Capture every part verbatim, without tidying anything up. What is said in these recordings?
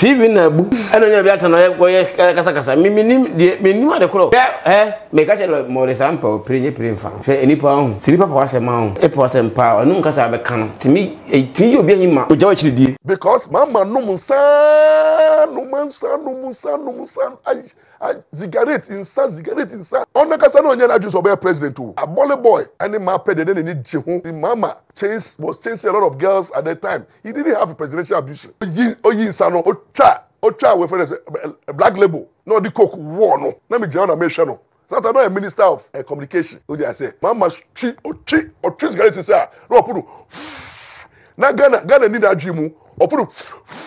T V na bu eno nya biata na ye kasa kasa mimi nim de menu ade kro eh me ka che Maurice Ampaw prenye premfa hwe nipa ahu siripa pa asema ahu e pa asempa onu nka sa be kan timi timi obi ahima oja wachi die because mama no munsa no munsa no munsa no munsa ai cigarette insa cigarette insa onu nka sa no nya na adwo so be president o a bully boy any ma pede de ne je ho mama chase was chasing a lot of girls at that time. He didn't have a presidential ambition. Oyi insa no Otra, Otra, we friends, a black label. No, the coke war no. Let me join a mission no. So I'm not a minister of uh, communication. What did I say? Mama, three, or three, or three cigarettes inside. No, Opudu. Now Ghana, Ghana need that dream. Opudu.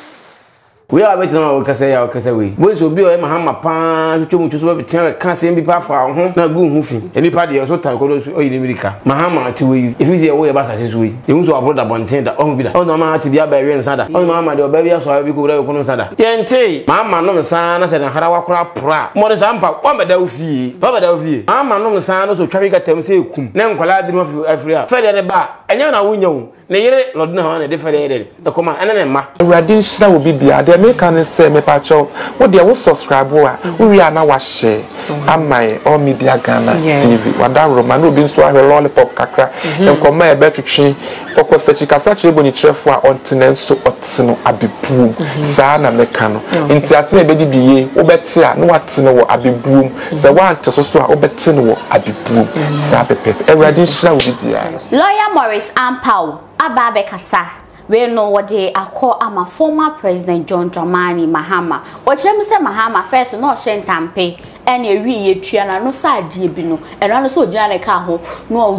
We are waiting on Okase, Okase we. Boys will be on Mahama Pan. You choose to be between Kansi and Bipa for home. Now go home. Any party also take all those in America. Mahama to we. If we say we about such we, you must abroad that bonten that all be that. All the Mahama to be a baby and sada. All Mahama the baby so I be go there kono sada. Yente Mahama no sana se na harawa kura pra. Mo de sampa wa meda ofi. Wa meda ofi. Mahama no sana so twa ka tem se kum. Na nkola de no afria. Fere de ba. Enya na wo nya wo. Na yire Lord na ho na de fere de. The command ana na ma. Urade sra wo bibia. Me can say me pacho. What they will subscribe we are now share. Am my All Mediaghana T V. What that Romano being so a lollipop kakra. And come my better chin. Because the Chicasach when you treffer on Tenenso Otino Abiboom. Sana Mecano. In Tiasme Bedi, Obetia, no Atino Abiboom. The one to Sosa Obetino Abiboom. Sabe Pep. Eradisha will be there. Lawyer Maurice Ampaw. Ababe Kasa. We know what they are called. I'm a former president, John Dramani Mahama. What you say, Mahama first, no shentampe, and a wee triana, no side dibino, and run so Janet Caho, no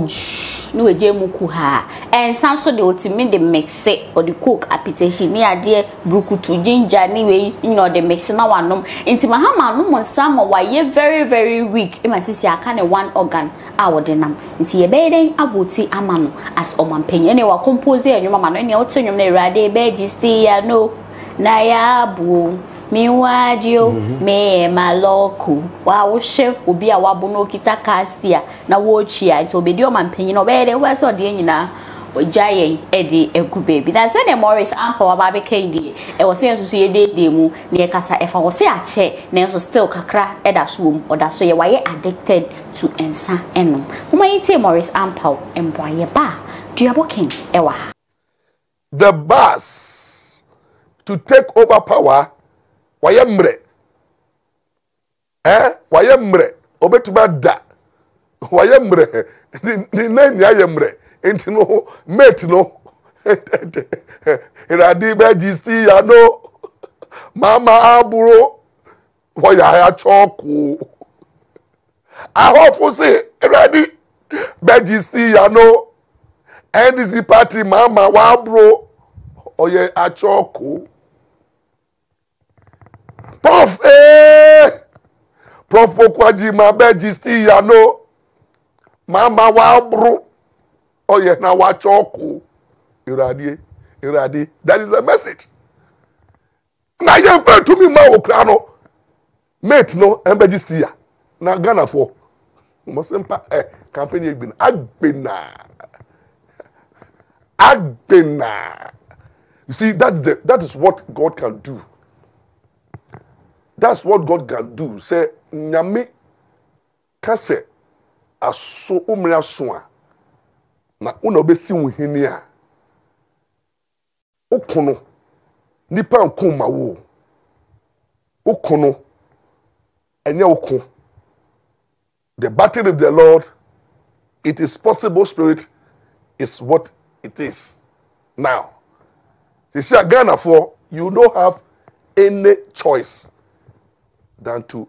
no Jemukuha, and Sanso de Otimin de Mexe or the cook appetation near dear Bruku to Ginger, anyway, you know, the Mexe now one nom. Into Mahama, no one summer, why ye very, very weak. In my sister, I can't one organ. Our denam. Into your bedding, I would see Amano as Oman Penny, and they were composing your mamma, and your turn your rade, beji, say, I know. Naya boo. Me wadio me maloku wa wohye obi a wabono kita kastia na wo chia nti obedi o mampenyi no be de wo so de nyina ojaye edi egu baby na se ne Maurice Ampaw ababeke ndi e wo se enso so ye dede mu ne kasa e fa wo se a che na enso still kakra e da so wo oda so ye wa ye addicted to ensa eno kuma yiti Maurice Ampaw emboye ba duaboken e wa the bus to take over power. Wayembre, eh? Wayembre, obetuma da. Wayembre, ni nani yayembre? Enti no, met no. Iradi bejisti ya no. Mama aburo, wayaya choku. Ahofu se, iradi bejisti ya no. N D C party mama wabro, oye achoku. Prof, eh! Prof Pokwaji, my bed is still, you know. Mama, wow, bro. Oh, yeah, now watch all cool. You ready? You ready? That is the message. Now, you pay to me, my Okrano. Mate, no, and bed is still. Now, Ghana for. Mosempa, eh, campaign, you've been. Agbena. Agbena. You see, that's the, that is what God can do. That's what God can do. Say, Nyame kase aso umra soa na unobesi uhini a okono nipa nko mawo okono enye okon the battle of the Lord it is possible spirit is what it is now. You see Ghana for you don't have any choice than to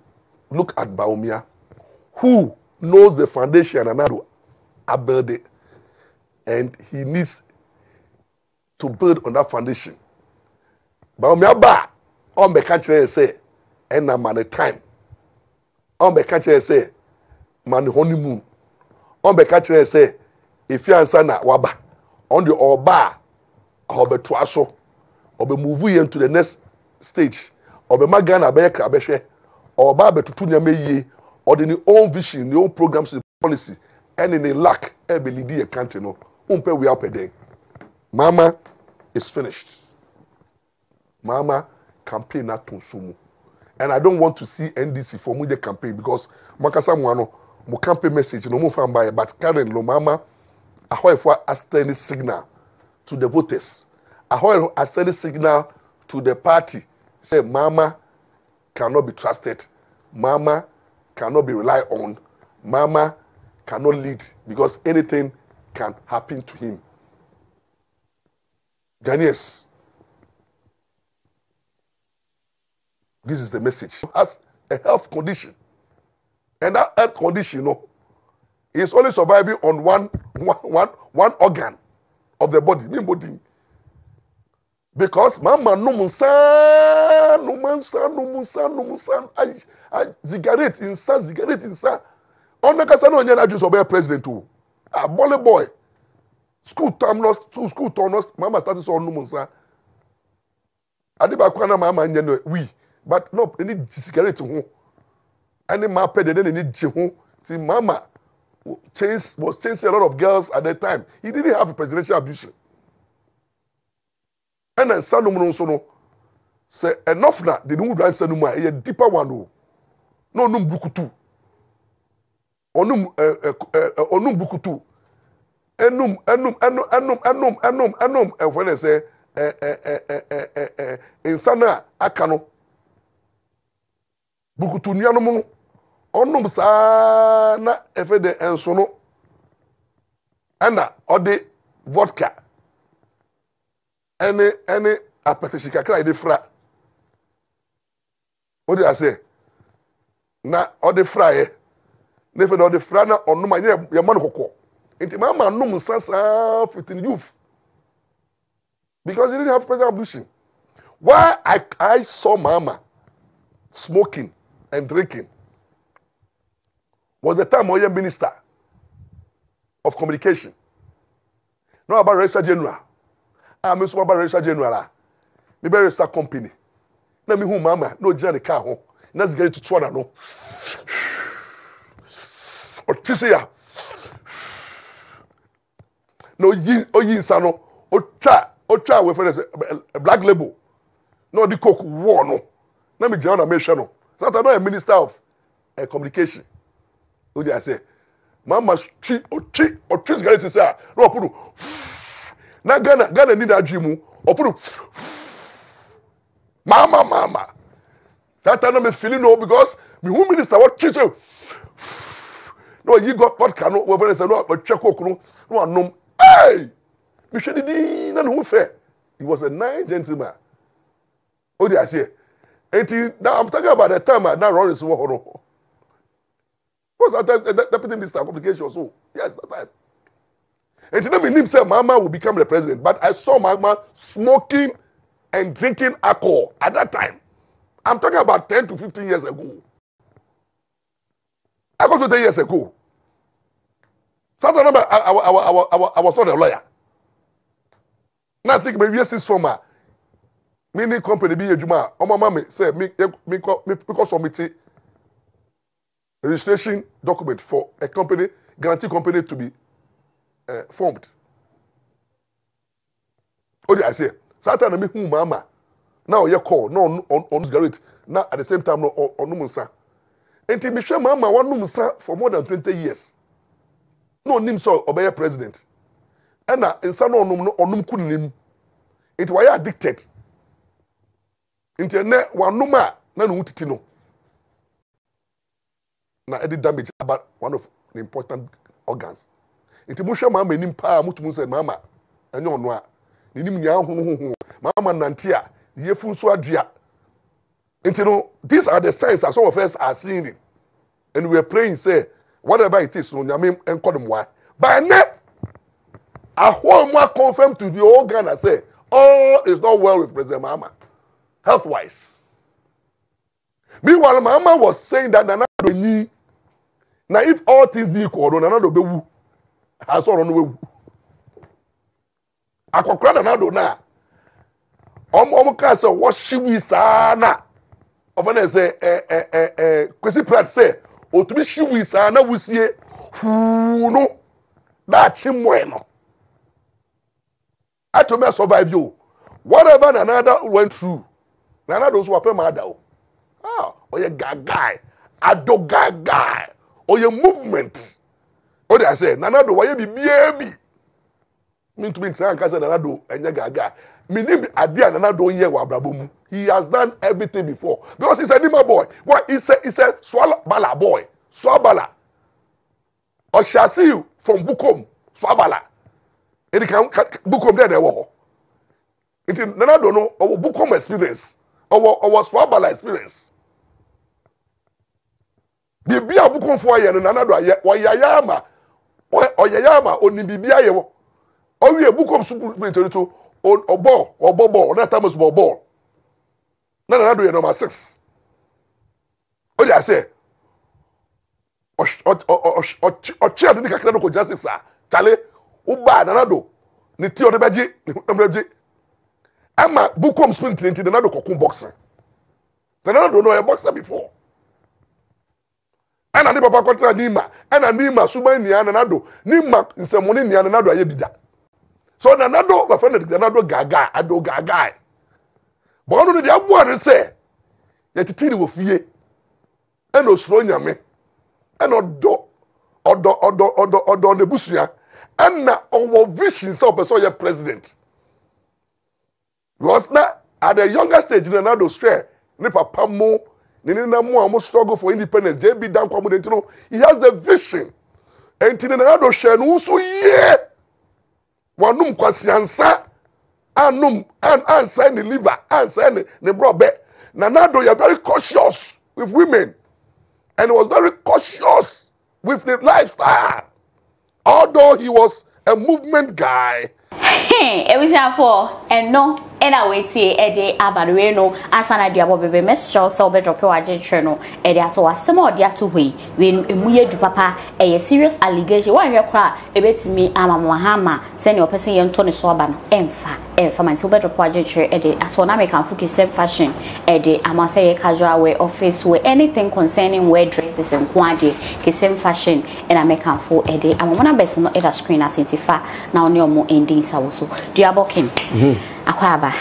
look at Bawumia, who knows the foundation and how to build it. And he needs to build on that foundation. Bawumia ba, on the country say, and I'm on the time. On the country say, man honeymoon. On the country say, if you answer na waba, on the oba, or be twaso, or be move you into the next stage, or be magana be krabeshe. Or Baba to Tunyameye, or the own vision, the own programs, the policy, and in a lack, every leader country, no, umpe we up a day. Mama is finished. Mama campaign na tunsumu. And I don't want to see N D C for Muje campaign because Makasa Mwano, my campaign message, no more fan by, but Karen Lomama, I have a standing signal to the voters. I have a standing signal to the party. Say, Mama cannot be trusted. Mama cannot be relied on. Mama cannot lead because anything can happen to him. Ghanaians, this is the message. As a health condition, and that health condition, you know, is only surviving on one, one, one, one organ of the body, the body. Because mama no munsa, no munsa, no munsa, no munsa, I cigarette insa, cigarette insa. On the case no nyana just obey president too. A baller boy. School term lost, two school term lost. Mama started so no munsa. Adiba kwana mama nyano we, but no any cigarette ho. Any ma pede then any jeho. See mama chase was chasing a lot of girls at that time. He didn't have a presidential ambition. And then Salomon Sono say enough now, they don't run Sanuma, a deeper one. No num bukutu. Onum onum bukutu. Enum enum enum enum enum enum enum and when I say eh eh eh eh eh eh eh insana akano. Bukutu nyanomu. Onum sa na efe de ensono. Anda ode vodka. Any any apetishika kra ide fra. What do I say? Na ode fra eh. Ne fe ode fra na onuma ye ye man kokko. Enti mama num sansa fitin youth. Because he didn't have presidential ambition. Why I I saw mama smoking and drinking was the time Oye minister of communication. Not about Registrar General. I'm a super registrar general. The registrar company. Let me who mama no journey car home. Let's get it to Twana no. Or Tisia. No yin or yin sano. Or try or try with a black label. No the coke war no. Let me join a mission no. So I'm not a minister of uh, communication. What did I say? Mama tree or tree or trees get it to say no put. Now Ghana, Ghana need a dream. Mama, mama. That time I'm feeling no because my home minister what treat you. No, you got what cannot. When I say no, but check out no, no, no. Hey, Michel didn't and who fair. He was a nice gentleman. Oh dear, here. And now I'm talking about the time I now run this war. Because that time the deputy minister complication so yes that time. And today, me himself, Mama will become the president. But I saw Mama smoking and drinking alcohol at that time. I'm talking about ten to fifteen years ago. I got to ten years ago. So I remember I, I, I, I, I, I was not a lawyer. Now I think maybe yes is from my mini company be a juma. Oh my mama said me because of me registration document for a company, guarantee company to be. Uh, formed. Oh, I say, Satan and me, who mama. Now you call, no, on on cigarette. Now at the same time, no, on no munsa. And Michelle Mama, one munsa for more than twenty years. No, Nimso obey a president. And now, in San on Num Kunim, it was addicted. Into ne one numa, none utitino. Now, I did damage about one of the important organs. Iti musha mama ni mpa mutu munse mama anyo onwa ni nim nya hohoho mama nantia ye funso adua enti no these are the signs that some of us are seeing it. And we are praying say whatever it is no nyame enko dem wa by now a whole more confirmed to the whole Ghana say all is not well with President Mama health wise. Meanwhile Mama was saying that Nana do ni now if all things be equal Nana do be wu. I saw on the way. I could cry now, don't I? I'm cast of what she be sana. Of when I say, eh, eh, eh, eh, Kwesi Pratt say, oh, to be she be sana, we see who no, that's him bueno. I told me I survive you. Whatever another went through, Nana those who are permanent. Ah, or your guy, ado guy, or your movement. What did I say? Nana do why you be baby? Mean to be saying Nana do and your guy. Mean him idea Nana do here wabrabumu. He has done everything before because he's a Nima boy. What he said, he said Swabala boy, Swabala. Or shall see you from Bukom, Swabala. And he can Bukom there they were. It is Nana don't know our Bukom experience. Our our Swabala experience. Bibia Bukom for a year and another year, or Yayama, or Yayama, or Nibia, or we are Bukom Super or Ball, or Bobo, or that Thomas Ball. Nana do number six. What did I say? Or chair the Nicaragua justice, Tale, Uba, Nanado, Nitio de Baji, Namraji. Ama Bukom sprint into the Nado boxer. The Nana don't know a boxer before. And I never contra Nima, and I Nima, Subani, and Nado, Nima, in some money, and Nado Ayedida. So Nanado, my friend, the Nado Gaga, Ado Gaga. But only the Abuan say, yet the Tilly will fear, and no slowing me. And odo odo odo odo odo ne busuya and na our vision so person your president was na at the younger stage na na do swear ne papa mo ne na mo am struggle for independence dey be down kwam dey no he has the vision and na na do share no so ye wanum kwasi ansa anum and ansa in the liver ansa ne bro be na na do you very cautious with women. And he was very cautious with the lifestyle. Although he was a movement guy. Hey, it was for and no. And I wait here a day about Reno as an idea of baby Mistress or better project channel. And that's what some of the other way when Muya do Papa a serious allegation. Why you cry? A bit me, I'm a Mahama, send your person young Tony Swaban, Enfa, Enfa, and so better project. And that's what I make and focus same fashion. And I must say a casual way of face way anything concerning wear dresses and quantity, the same fashion. And I make and full a day. I'm one of the best not at a screen as it's far now. No more endings also. Do you have a Akwaba.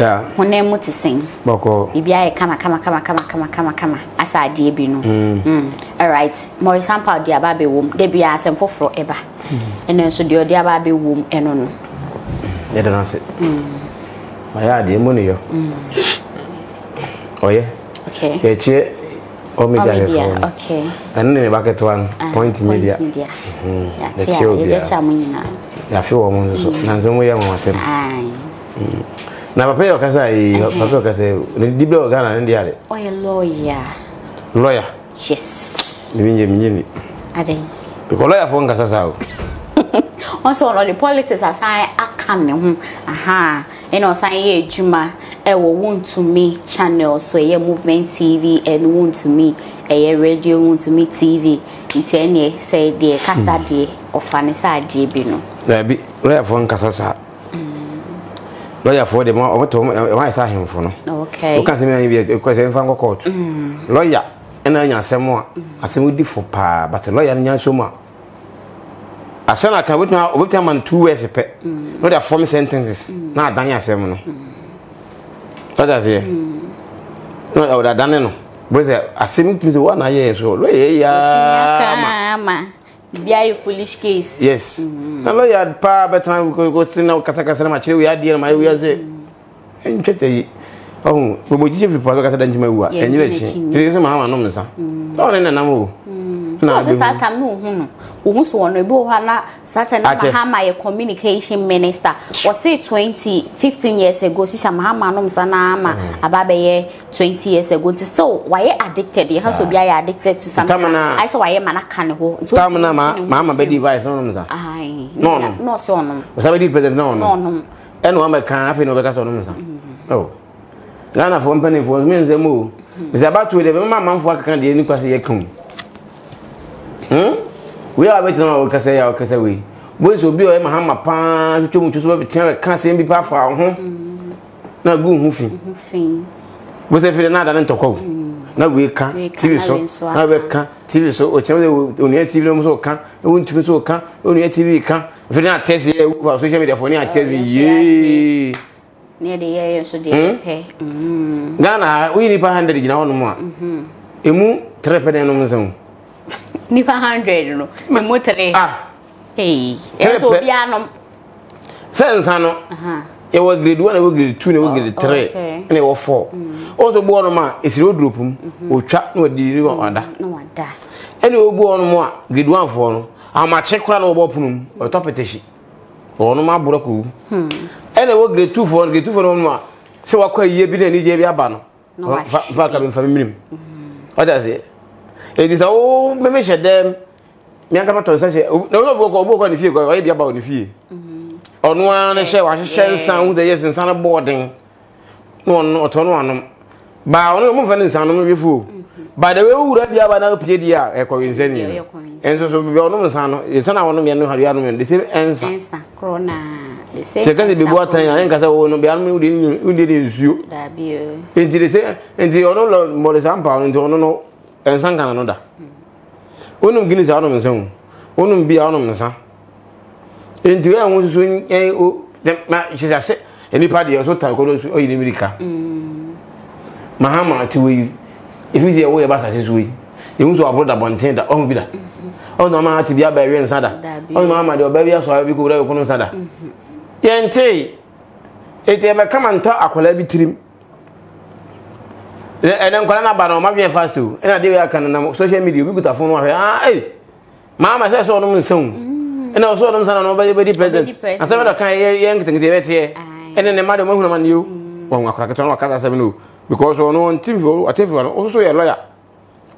Yeah. When they want to sing. Boko. Ibiya kama kama kama kama kama kama kama. Asa adi ebinu. Mm. Mm. All right. Maurice Ampaw di ababe wom. Debi ya asem fofro eba. Mm. Eno so di odi ababe wom eno no. Ya don say. Mm. Maya adi emu yo. Mm. Oye. Okay. Yeche All Media. Okay. Eno ne bucket one Point Media. Point Media. Mhm. Ya che yeche amunyina. Ya fi wo mu so. Na nzo mu ya mu asem. Ai. Na papa okasa e papa okasa le dibe ogana ndi ale o ye lawyer lawyer yes mimi mimi ade because lawyer fo ngasa sa o once on the politics asai aka ne ho aha e no san ye ejuma e wo Want To Me channel so ye Movement T V and Want To Me e radio Want To Me T V ntene say de kasa de ofanisa de bi no na bi lawyer fo ngasa sa lawyer for the more I saw him for no. Okay. Because I'm from court. Lawyer, and I say more. I say we for pa, but lawyer and so much. I said I can wait now, wait a man two years a pet. Not a form sentences. Now, Daniel Seminole. What I say? No, I don't know. But I seem to be one year so. Lawyer, Biya foolish case. Yes. Na lawyer pa better go go see now kasa kasa ma chiri we are dear my we are say. En chete oh, we mo jije fi pa kasa danji ma wa. Enyi le chin. Ti se ma ma no me sa. O re na na mo. Na se Satan no hu no. O hu so no e bo ha na Satan na Mahama ye communication minister. O say twenty fifteen years ago si sa Mahama no me sa na ama ababe ye twenty years ago nti so why addicted you have to be addicted to something I say why man aka ne ho tamna ma mama be device no no no no no so no o say be president no no no e no am kan afi no be ka so no no oh Ghana for company for me nze mo is about to the mama for aka de ni kwase ye kan hmm we are waiting on ka say ya ka say we we so bi o Mahama pa to mu to so be tian ka say bi pa fa ho na gu hu fin we say feel na da ntoko na we ka T V so na we ka T V so o cheme o ni T V no so ka o ntumi so ka o ni T V ka feel na test e social media for ni T V ye Near the air, so dear. Ghana, we nipa hundred in our one. Mhm. Emu, trepedanum. Nipa hundred, Mamutale. Ah, hey, so piano. Sensano. Aha. It was grade one, it was grade two, it was grade three, and it was four. Also, Boroma is road groupum, or trap no delivery or that. No one that. And you will go on more, grade one for. I'm a check crown or or top petition. Or no more broku. And I work grade two for grade two for one more. So I call ye be the Niger Abano. No, I come from him. What does it? It is all membership at them. Yankama to such a no book or book on if you go away about the fee. On one, I shall share sound the yes and son of boarding. No, not on one. By no movement in sound of fool. By the way, would have another P D R, a coincidence. And so, we all know son, your son, I want to be a new argument. The same answer, Corona. The second, the water, and Casaway, no, be army who didn't you. And the same, and the honor Maurice Ampaw, and the honor and Sankan another. One guineas out of his own. One be out of his son. Into a woman's swing, eh? Oh, that she said, anybody also talks or in America. Mahama, to we, if we see a way about us, is we. You must have brought up one tender, oh, Bida. Oh, no, my to be a baby and Sada. Oh, Mamma, your baby, so I will go over Cono Sada. Yente, it ever come and talk a collabi trim. And I'm going about on my fast too. And I did a can on social media, we could have phone. Hey, Mamma says, all the soon. And also, I'm not nobody present. I said, I can't yank things here. And then the madam woman you, one Cacatana Avenue, because on one team, also a lawyer.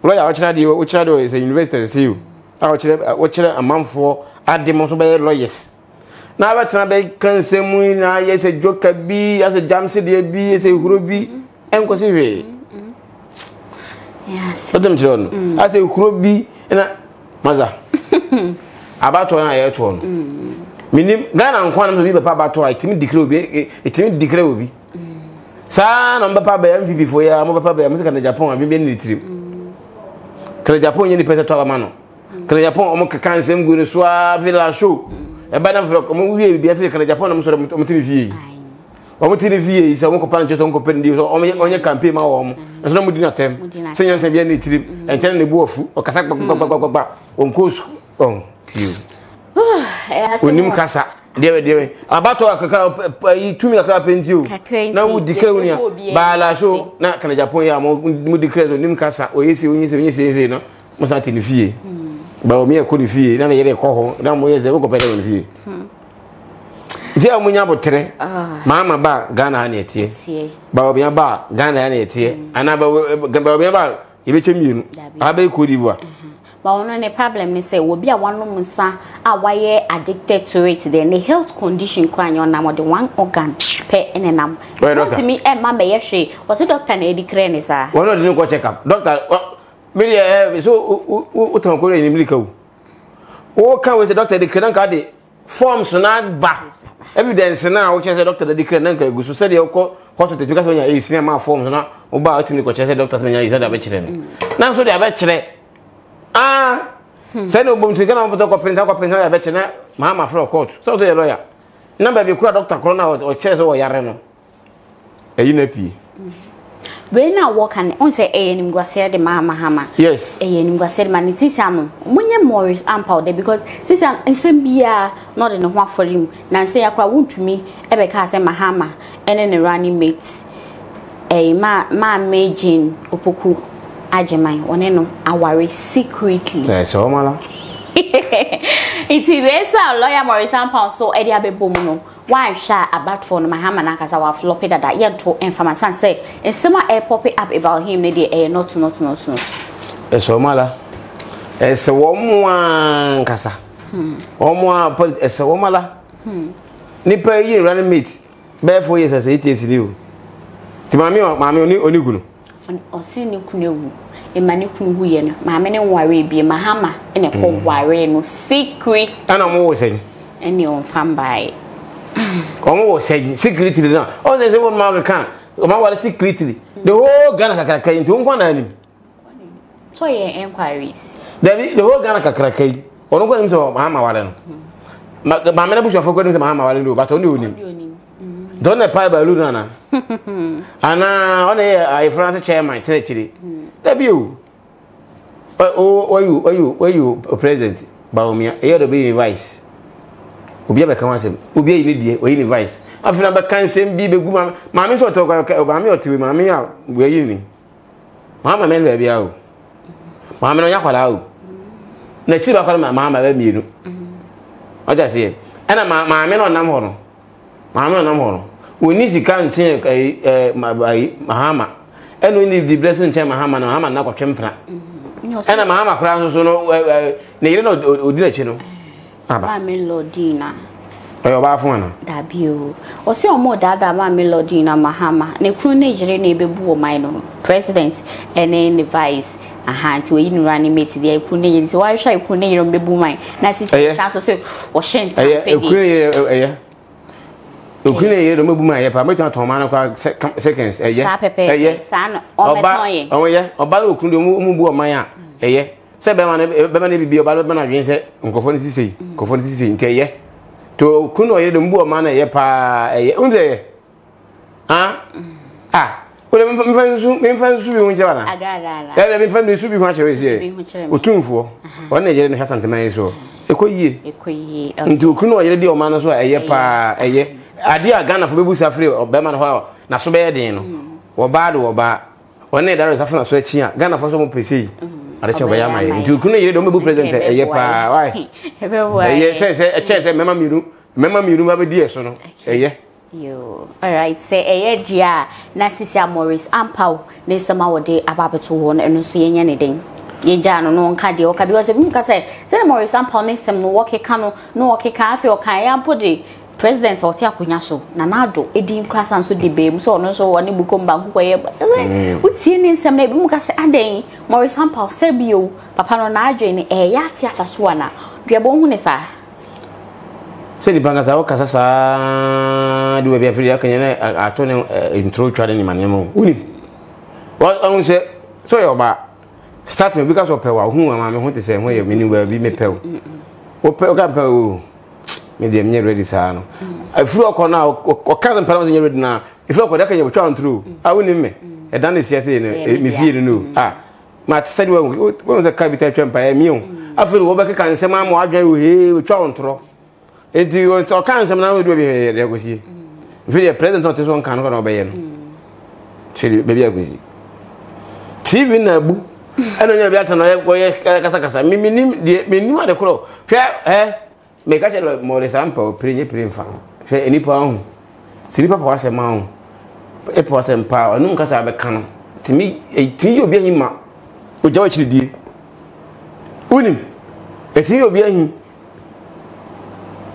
Lawyer, what I do, which I do is an investor, is you. I watch a month for at the most by lawyers. Now, I can say, I as a joker be, as a jam city be, as a groovy, and considerate. Yes, but them children, as a groovy, and a mother. About one I one. Meaning, Ghana quantum to be papa to I timid decree, it timid decree will be. Son, I'm papa by M P before you are more papa by American Japan, and maybe any trip. Crejapon, any person to our man. Crejapon, Omokakan, same good as Villa Show. A banner for a movie will be African Japan, I'm sorry, Omotivi. Omotivi is a mock upon just Uncle Pendy or on your campaign, my home, as no would not attempt, saying any trip, and telling the wolf or Cassac on course on. You. When you cassa, dear, dear, about to two million crap in you. Now would declare when you buy a show, not can a Japonia, would declare the Nimcassa, or you see when you say, no, must not in the fee. Bawumia could fee, none of the coho, none where's the local better than you. Dear Munabotre, Mamma Bar, Ghana, and yet, Bawumia Bar, Ghana, and yet, and I Bawumia Bar, you bet you, Abe could you. But one the problem is say will be a one woman son away addicted to it then the health condition crying on number the one organ pay and nam. To me and Mamma Yashi was a doctor and Eddie Crane, sir. Why not you go check up? Doctor, well, so Utanko in Milico. Oh, come with the doctor, the Crananka forms not back evidence now, which is a doctor, the Crananka, who said your hospital because when you see my forms and not about to go chase a doctor when you said a veteran. Now, so they are veteran. Ah, send a boom to get on the top of Prince of Prince of Veterana, Mamma Fro Court, so the lawyer. Number you call Doctor Corona or Chess or Yareno. A unipy. When I walk and onse A and Guassia de Mamma Hammer. Yes, A and Guassia man is Sisam. Munya Maurice Ampaw there because Sisam and Sambia not in one for him. Nancy Aqua wound to me, Ebecas and Mahama, and then a running mate. A ma, ma, Majin, Opoku. Ajemai, one no, I worry secretly. That's all, Mala. It's a lawyer Maurice Ampaw, so Eddie Abebuno. Why shall about for Mahama Nakas our floppy that I yet to inform son say, and summer air poppy up about him, lady air not not not not. That's all, Mala. It's a woman, Cassa. One put as a woman. Nipper, you running meat. Barefoot years as eight years ago. Timami or Mammy only Gulu. Or see new canoe, a manukuyan, my men and worry be Mahama, and a cold worry no secret. And I'm always saying, and you'll come by. Almost saying, secretly, now. Oh, there's a one mark account. My wallet secretly. The whole Ganaka came to one animal. So, your inquiries. The whole Ganaka came, or no one saw Mahama Warren. But the Mamma Bush of forgotten Mahama Warren, but only you. Don't apply by Lunana. And on a France chairman, territory. That you. Oh, are you, are you, are you a president? Bawumia, you ought to be in vice. Ubi a council, Ubi in the way in vice. I feel about cancer, be the woman. Mammy for talk about me or to mammy out. Where you mean? Mamma men will be out. Mamma Yakala. Nature of my mamma, let me do. I just say, and my men on Namoro. Mamma Namoro. We need to can't say Mahama. And we need the blessing Cham Mahama and Mahama knock of Champra. And a Mahama crowns, you know, they don't do it. Mammy Lodina. Your bathroom. That you. Or so more that Mammy Lodina Mahama. Necronage be boo mine, president, and then the vice. A hand to in running mates the Acunage. Why should I put your boo mine? Nassis also or shan't. Ukune do mebu ma yepa metu atoma na kwa seconds eye eye san oba oye oba lo kunu do mu bu oman a eye se be ma na be ma na bibi oba lo be na dwen se nkofo ni sisei nkofo ni sisei nte eye to kunu oye do mu bu oman na yepa eye unze ha ah ole me fa nsu me fa nsu bi unje bana agagala ele me fa nsu bi kwa chewe sie otunfuo o na yere ne hasante man so ekoyie ekoyie ntu kunu oye de oman na so eye pa eye Adia Ghana for Babu Safri or Beman Hoa, Nasobedino, or Bad or Ba, or Nedar is often a sweating Ghana for some P C. I shall buy my into Kunia Domabu present a year by yes, a chess and Mamma Muru, Mamma Muru, my dear son. You all right, say a year, Narcissa Maurice Ampaw, Nesama or day about to one and no seeing anything. Yejano no nkade o ka because if you can say, say Maurice Ampaw next time no walk a canoe, no walk a cafe or Kayan Puddy. President or Tiakunyaso, Nanado, Edin Crass and so debate, so no so one Bukumba, where but would see in some neighbor Mukas and day, Maurice Ampaw, Serbio, Papano Nadrin, a Yatia Faswana, Diabonesa. Say the Bangaza Casasa do be a free acronym in true trading in my name. What I say, so your bar starting because of Pewa, whom I want to say, where your meaning will be me Pew. What Pew? Medium near ready, sir. I flew up on now, or can't pronounce your ready now. If I could, I can turn through. I wouldn't me. I done this yesterday, me feel new. Ah, my said, well, what was the capital champ by immune? I feel what I can say, Mamma, I drive with John Tro. It is all kinds of now, it will be here. There was you. Very present on this one can't obey. Baby, I was you. T V Nabu. I don't know about an oil, where Casacasa, meaning the new other crow. Fair, make a more example, pretty pretty farm. Say any pound. Sleep up was a mound. A person power, no Casaba can. To me, a trio be him up. Would George did. Wouldn't a trio be him?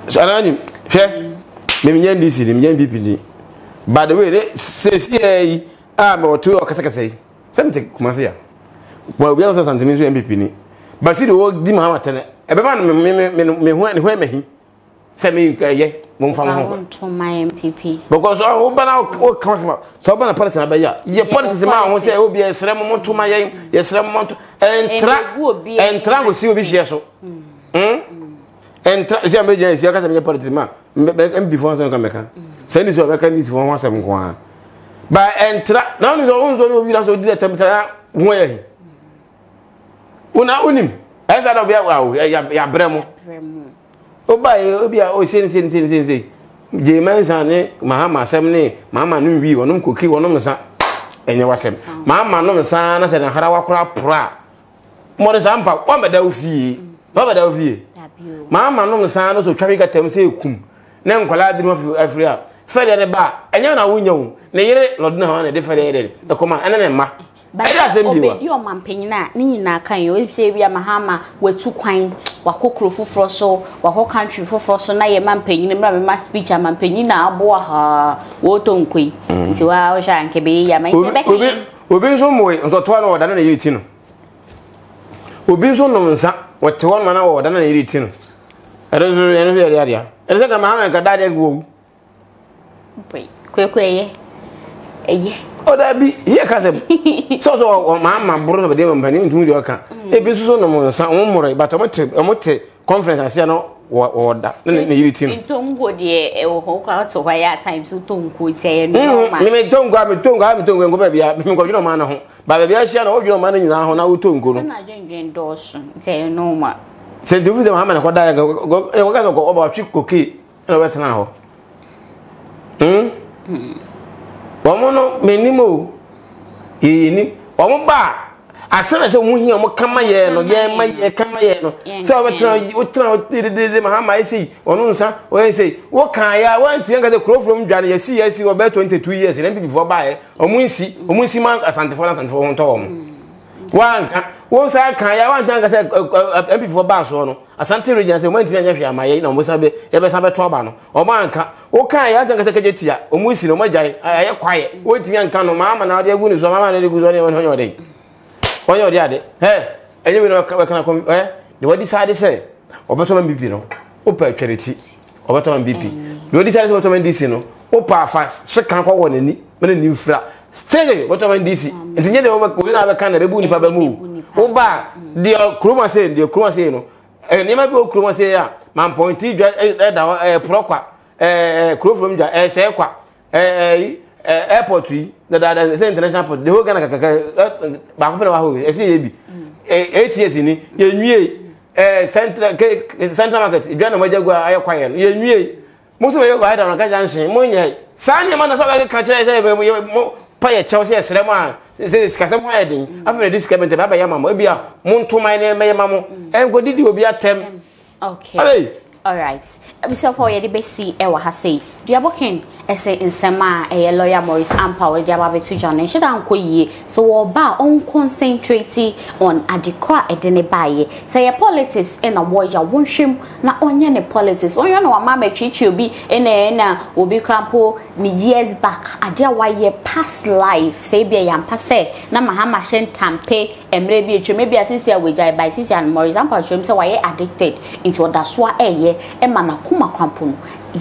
Saran, sir, Mimian D C, Mimian B P D. By the way, says ye, I'm or two or Casacasay. Something, Masia. Well, we also sent him to M P P. But see the old Dimamatenet. Everyone may when me send me, yeah, one from to my M P P. Because I open out all customer, so open a policy about ya. Your policy, man, will say, will be a ceremony to my aim, yes, ceremony, and trap would be and trap will see this year so. Hm? And trap the emergency, I got a policy, man, and before some American. Send this over, can this for one seven one. But and trap down his own zone will be also did a temperature where Una unim. As I don't be a bremo. Oh, by Obia, oh, sin, sin, sin, sin, sin. James and Mahama, seven, Mamma knew we were no cookie, one of the and you was him. Mamma, no, the son, I said, and Harawa crap, pra. Maurice Ampaw, one bedel fee, one bedel fee. Mamma, no, the son, also traffic at them, say, cum. Nam collided with every hour. Fed at a bar, and you know, we know. Nay, Lord, no, and a different the command, and then ma. But that's your man Penina, Nina, can you say we are Mahama, we're too quaint, Wakokro for Frosso, Wako country for Frosso, Nay, man Penina, must be German Penina, Boa, Wotonqui, to our Shankabe, Yaman. We've been some way, or to one or than an eighteen. We've been so long, or to one man or than an eighteen. I don't know any of the idea. And the man got that egg. Wait, quickly. Oh, that be here, cousin. So, so, my brother, the demon, and you do your account. It be so no more, some more, but a motive conference, I say, no, What as soon as a woman here, come here, no, yeah, my come here, no. So I try, I try, did Mahama. I see, or no, sir, I say, what can I want to get the crow from Johnny? I see, I see, about twenty-two years, and then before by, or Munsi, or Munsi Mount, as Antiphon and for Tom. One, once I can, I want to get a before Barsono, as Antiregians, and went to Nigeria, my aid, and was a bit, ever some trouble, or Manka, or Kaya, I think I get here, or Munsi, or my giant, I am quiet, waiting and come, Mamma, and all their wounds, or Mamma, and it was only on your day. Why you are hey, and you know, come, eh? The what decided say, or better than B P, no, Opa charity, or better than B P. You decided what I'm in D C, no, Opa fast, second one in the new flat. Stay, what I'm in D C, and then you over going out of Canada, Buni Papa move. Oba, the Kruma said, the Kruma say, no, and never go Kruma say, man pointed a proqua, a crew from the Sequa, a airport tree. That is international port. The whole Ghana, I see eight years in it. You central central market. You know you most of you go down and Sanya man, I saw pay a Chelsea cinema. Says Casamiding. After this came to Baba Yamam, be a moon to my name, Mayamu, and go did you be a ten? Okay. All right. Mister Foyer, the best see ever has say. Do you booking? I say in Sama, a lawyer Maurice Ampaw, Jababe to John, and she don't call ye. So, all bar on concentrating on adequa at any buy. Say a politics and a warrior won't shim, not only politics. Or you know, Mamma Chich will be in a will be crampo years back. A dear why ye past life, say be a yam passe, Namahama shen tampe, and maybe you may be a sister with I by sister and Maurice Ampaw, so I addicted into that swa a ye, and Manakuma crampon.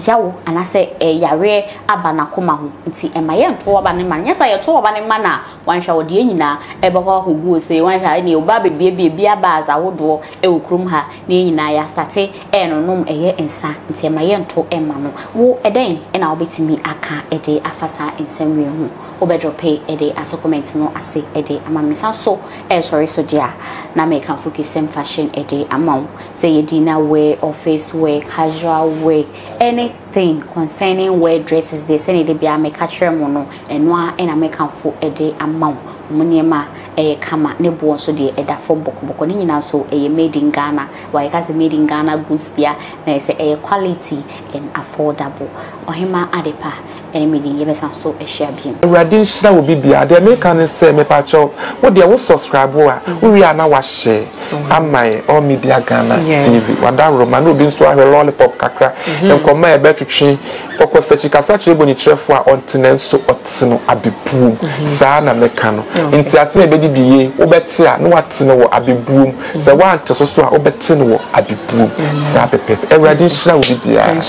Yaw and I say a yare abana kumahu. See a mayan to abanaman. Yes, I a to abanaman. One shall the enina, a baba who would say one shall any baby baby be a bars. I would draw a crumha, nina state, and no a and sa, and say mayan to a mamma. Woo a day, and I'll be to me a car a day afasa and send me home. Obedro pay a day as a comment no as a day among Miss so a sorry so dear. Now make a focus same fashion a day among say a dinner way, office way, casual way, any. Thing concerning where dresses they send it be a make a mono and one and I make up for a day amount money ma a kama ne born so the other form bokoni now so a made in Ghana why has a made in Ghana goods beer and say a quality and affordable or him adepa and meeting yes and so a share beam radish that will be beer they make an say me patch up what they will subscribe we are now share am my All Mediaghana T V wada romano bin so a lollipop kakra and come my between Poko Sechika Sachiboni Trefwa on Tinenso Otino Abibu, Sana Mecano, Intiasne Bedi, Obetia, no Atino Abibu, the one to Sosua Obetino Abibu, Sabe, a radishna will be there.